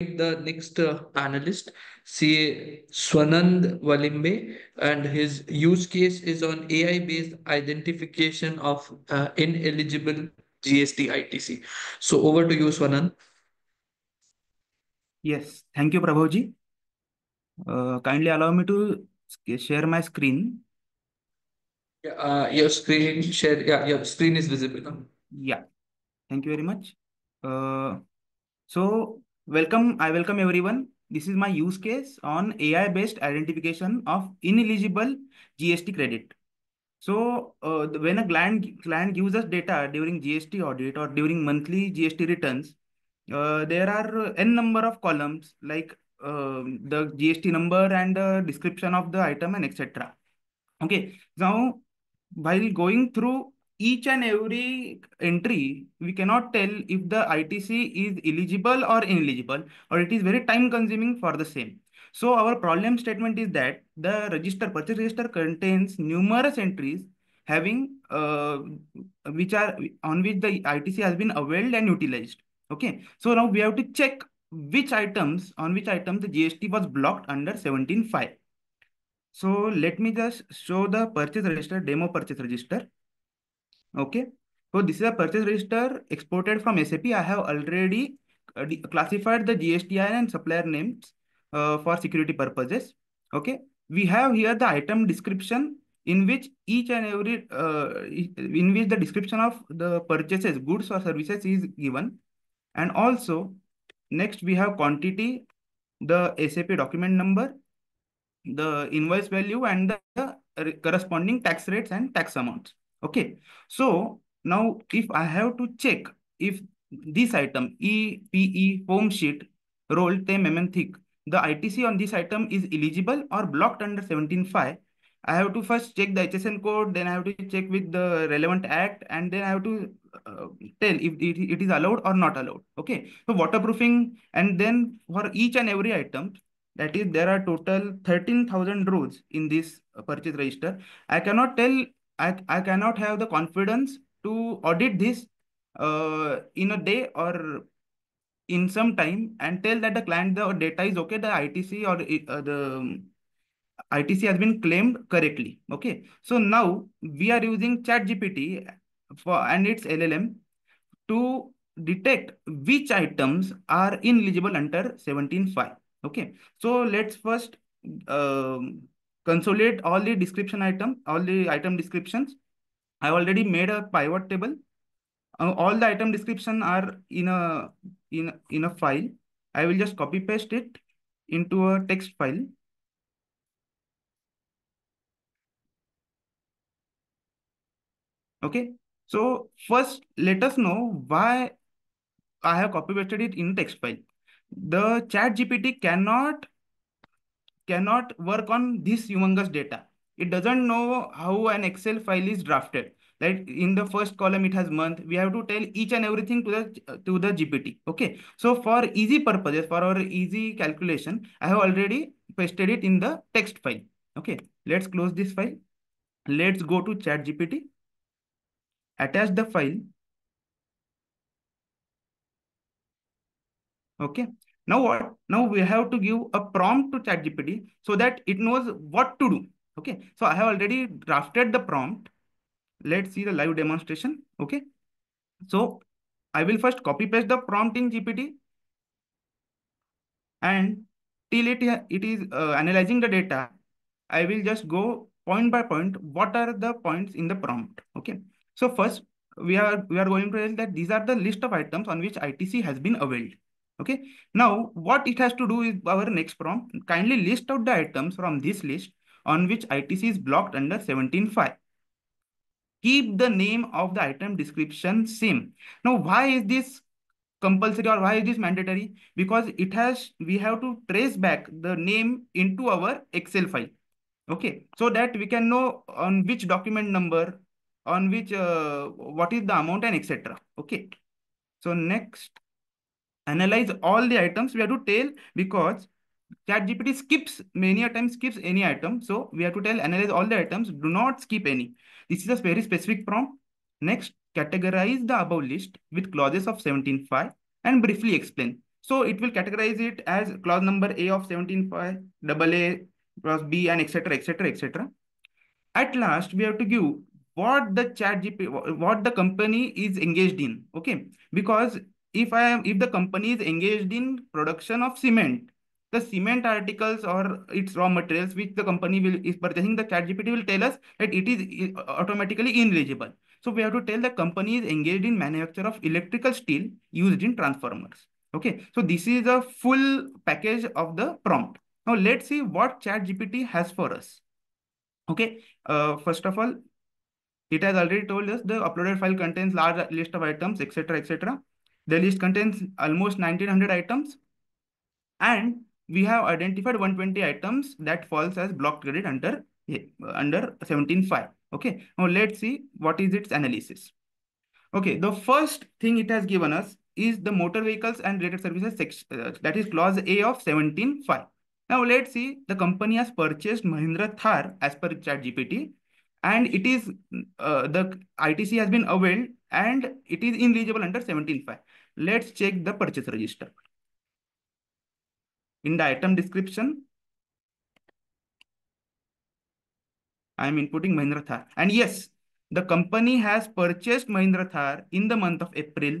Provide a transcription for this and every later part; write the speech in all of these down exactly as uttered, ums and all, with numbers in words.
The next uh, analyst, C. Swanand Walimbe, and his use case is on A I-based identification of uh, ineligible G S T I T C. So over to you, Swanand. Yes, thank you, Prabhuji. Uh, kindly allow me to share my screen. Yeah, uh, your screen share. Yeah, your screen is visible now. Yeah, thank you very much. Uh, so. Welcome, I welcome everyone. This is my use case on A I-based identification of ineligible G S T credit. So uh, when a client, client gives us data during G S T audit or during monthly G S T returns, uh, there are n number of columns like uh, the G S T number and the description of the item and et cetera. Okay, now while going through each and every entry, we cannot tell if the I T C is eligible or ineligible, or it is very time consuming for the same. So our problem statement is that the register, purchase register contains numerous entries having, uh, which are on which the I T C has been availed and utilized. Okay. So now we have to check which items, on which item the G S T was blocked under seventeen five. So let me just show the purchase register, demo purchase register. Okay, so this is a purchase register exported from S A P. I have already uh, classified the G S T I N and supplier names uh, for security purposes. Okay, we have here the item description in which each and every, uh, in which the description of the purchases, goods or services is given. And also next we have quantity, the S A P document number, the invoice value and the corresponding tax rates and tax amounts. Okay, so now if I have to check if this item E P E foam sheet roll ten millimeters thick, the I T C on this item is eligible or blocked under seventeen five, I have to first check the H S N code, then I have to check with the relevant act, and then I have to uh, tell if it, it is allowed or not allowed. Okay, so waterproofing, and then for each and every item, that is there are total thirteen thousand rows in this purchase register. I cannot tell I, I cannot have the confidence to audit this uh, in a day or in some time and tell that the client the data is okay, the I T C or uh, the I T C has been claimed correctly. Okay, so now we are using ChatGPT for and its L L M to detect which items are ineligible under seventeen five. Okay, so let's first Uh, consolidate all the description item, all the item descriptions. I already made a pivot table. Uh, all the item description are in a, in, in a file. I will just copy paste it into a text file. Okay. So first let us know why I have copy pasted it in text file. The ChatGPT cannot cannot work on this humongous data. It doesn't know how an Excel file is drafted. Like in the first column, it has month. We have to tell each and everything to the, to the G P T. Okay. So for easy purposes, for our easy calculation, I have already pasted it in the text file. Okay. Let's close this file. Let's go to ChatGPT. Attach the file. Okay. Now what? Now we have to give a prompt to ChatGPT so that it knows what to do. Okay. So I have already drafted the prompt. Let's see the live demonstration. Okay. So I will first copy paste the prompt in G P T. And till it, it is uh, analyzing the data, I will just go point by point. What are the points in the prompt? Okay. So first we are, we are going to tell that these are the list of items on which I T C has been availed. Okay, now what it has to do is our next prompt, kindly list out the items from this list on which I T C is blocked under seventeen five. Keep the name of the item description same. Now, why is this compulsory or why is this mandatory? Because it has, we have to trace back the name into our Excel file. Okay, so that we can know on which document number, on which, uh, what is the amount and et cetera. Okay, so next. Analyze all the items we have to tell because ChatGPT skips many a time skips any item. So we have to tell analyze all the items. Do not skip any. This is a very specific prompt. Next, categorize the above list with clauses of seventeen five and briefly explain. So it will categorize it as clause number A of seventeen five, double A, clause B, and et cetera, et cetera, et cetera. At last, we have to give what the ChatGPT, what the company is engaged in. Okay, because if I am, if the company is engaged in production of cement, the cement articles or its raw materials which the company will is purchasing, the ChatGPT will tell us that it is automatically ineligible. So we have to tell the company is engaged in manufacture of electrical steel used in transformers. Okay, so this is a full package of the prompt. Now let's see what ChatGPT has for us. Okay, uh, first of all, it has already told us the uploaded file contains large list of items, et cetera, et cetera. The list contains almost nineteen hundred items, and we have identified one hundred twenty items that falls as blocked credit under under seventeen five. Okay, now let's see what is its analysis. Okay, the first thing it has given us is the motor vehicles and related services section, uh, that is clause A of seventeen five. Now let's see, the company has purchased Mahindra Thar as per ChatGPT, and it is uh, the I T C has been availed and it is ineligible under seventeen five. Let's check the purchase register. In the item description, I am inputting Mahindra Thar, and yes, the company has purchased Mahindra Thar in the month of April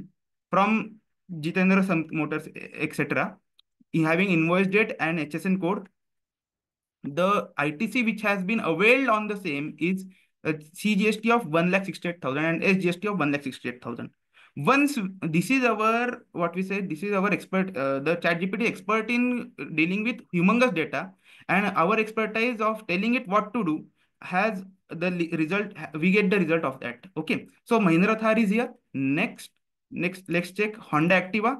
from Jitendra Motors, et cetera, having invoice date and H S N code. The I T C which has been availed on the same is a C G S T of one lakh sixty-eight thousand and S G S T of one lakh sixty-eight thousand. Once this is our, what we say, this is our expert, uh, the ChatGPT expert in dealing with humongous data, and our expertise of telling it what to do has the result, we get the result of that. Okay, so Mahindra Thar is here. Next, next, let's check Honda Activa.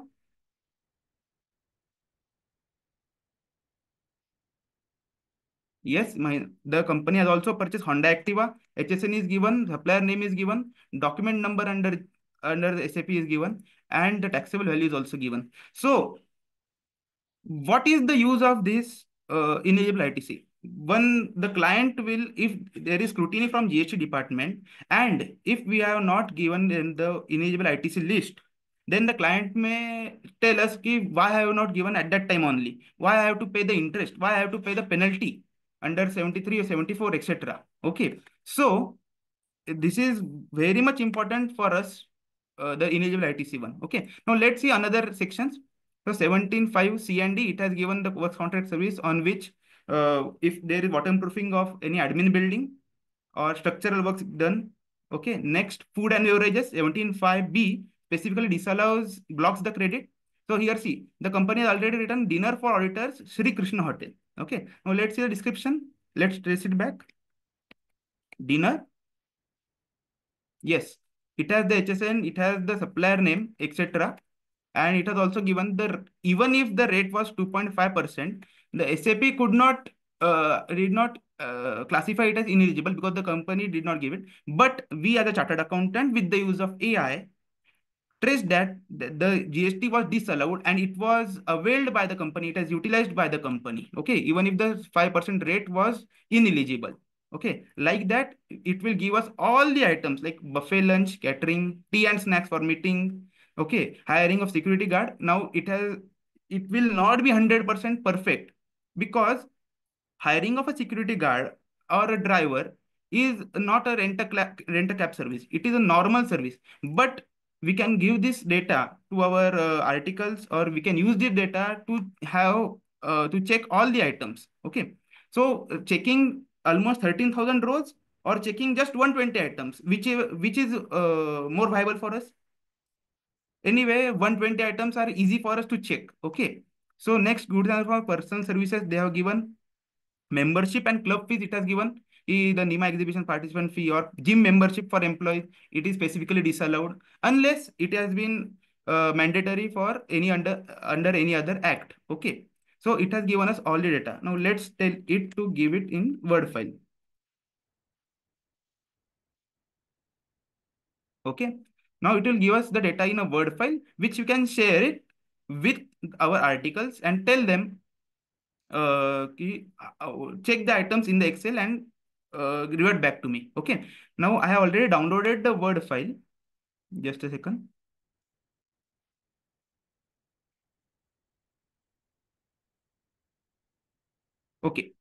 Yes, my, the company has also purchased Honda Activa. H S N is given, supplier name is given, document number under, under the S A P is given, and the taxable value is also given. So, what is the use of this uh, ineligible I T C? One, the client will, if there is scrutiny from G S T department, and if we have not given the ineligible I T C list, then the client may tell us ki, why I have not given at that time only, why I have to pay the interest, why I have to pay the penalty under seventy-three or seventy-four, et cetera. Okay, so this is very much important for us, uh, the ineligible I T C one. Okay, now let's see another sections. So seventeen five C and D, it has given the works contract service on which uh, if there is waterproofing of any admin building or structural works done. Okay, next food and beverages, seventeen five B specifically disallows, blocks the credit. So here see, the company has already written dinner for auditors, Sri Krishna Hotel. Okay, now let's see the description. Let's trace it back. Dinner. Yes, it has the H S N, it has the supplier name, et cetera. And it has also given the, even if the rate was two point five percent, the S A P could not, uh, did not uh, classify it as ineligible because the company did not give it. But we as a chartered accountant with the use of A I, trace that the G S T was disallowed and it was availed by the company, it is utilized by the company, okay, even if the five percent rate was ineligible, okay, like that, it will give us all the items like buffet lunch, catering, tea and snacks for meeting, okay, hiring of security guard. Now it has, it will not be one hundred percent perfect because hiring of a security guard or a driver is not a rent-a-cab service, it is a normal service, but we can give this data to our uh, articles, or we can use this data to have uh, to check all the items. Okay, so uh, checking almost thirteen thousand rows or checking just one hundred twenty items, which is, which is uh, more viable for us. Anyway, one hundred twenty items are easy for us to check. Okay, so next, goods and for personal services, they have given membership and club fees. It has given the NEMA exhibition participant fee or gym membership for employees, it is specifically disallowed unless it has been uh, mandatory for any under, under any other act. Okay. So it has given us all the data. Now let's tell it to give it in Word file. Okay. Now it will give us the data in a Word file, which you can share it with our articles and tell them, uh, check the items in the Excel and Uh, revert back to me. Okay, now I have already downloaded the Word file. Just a second. Okay.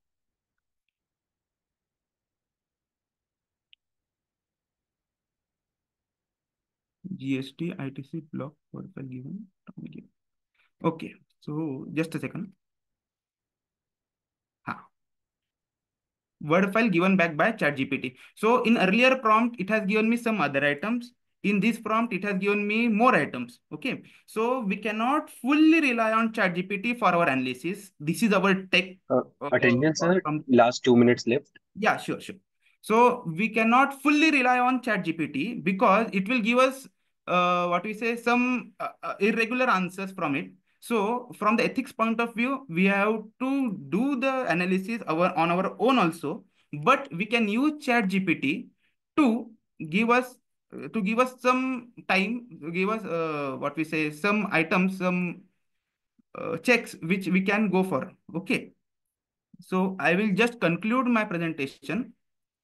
G S T I T C block for given. Okay. So just a second. Word file given back by ChatGPT. So in earlier prompt, it has given me some other items. In this prompt, it has given me more items. Okay. So we cannot fully rely on ChatGPT for our analysis. This is our tech. Uh, uh, attendance, uh, sir, from... last two minutes left. Yeah, sure, sure. So we cannot fully rely on ChatGPT because it will give us, uh, what we say, some uh, uh, irregular answers from it. So from the ethics point of view, we have to do the analysis our, on our own also, but we can use ChatGPT to give us to give us some time, give us uh, what we say, some items, some uh, checks which we can go for. Okay. So I will just conclude my presentation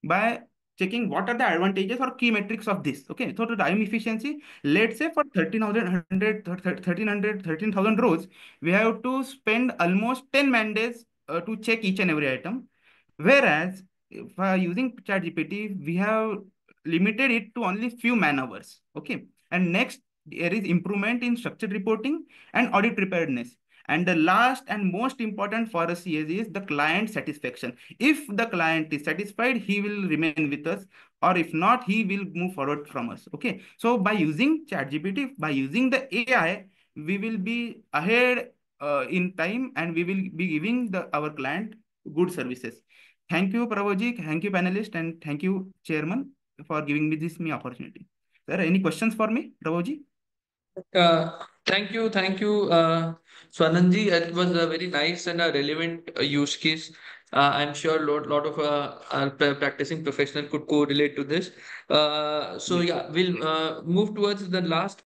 by checking what are the advantages or key metrics of this. Okay, so the time efficiency, let's say for thirteen thousand rows, we have to spend almost ten man days uh, to check each and every item. Whereas if, uh, using ChatGPT, we have limited it to only few man hours. Okay, and next there is improvement in structured reporting and audit preparedness. And the last and most important for us is the client satisfaction. If the client is satisfied, he will remain with us, or if not, he will move forward from us. Okay. So by using ChatGPT, by using the A I, we will be ahead uh, in time, and we will be giving the, our client good services. Thank you, Prabhuji. Thank you, panelist, and thank you, chairman, for giving me this me opportunity. Sir, any questions for me, Prabhuji? Uh, thank you, thank you, uh, Swanandji. It was a very nice and a relevant uh, use case. Uh, I'm sure a lot, lot of uh, our practicing professional could correlate to this. Uh, so yeah, we'll uh, move towards the last